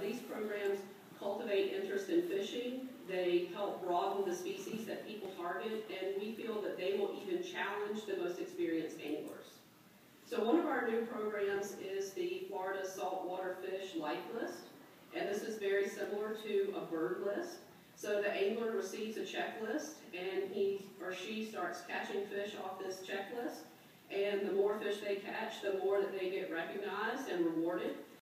These programs cultivate interest in fishing. They help broaden the species that people target, and we feel that they will even challenge the most experienced anglers. So one of our new programs is the Florida Saltwater Fish Life List, and this is very similar to a bird list. So the angler receives a checklist, and he or she starts catching fish off this checklist, and the more fish they catch, the more that they get recognized and rewarded.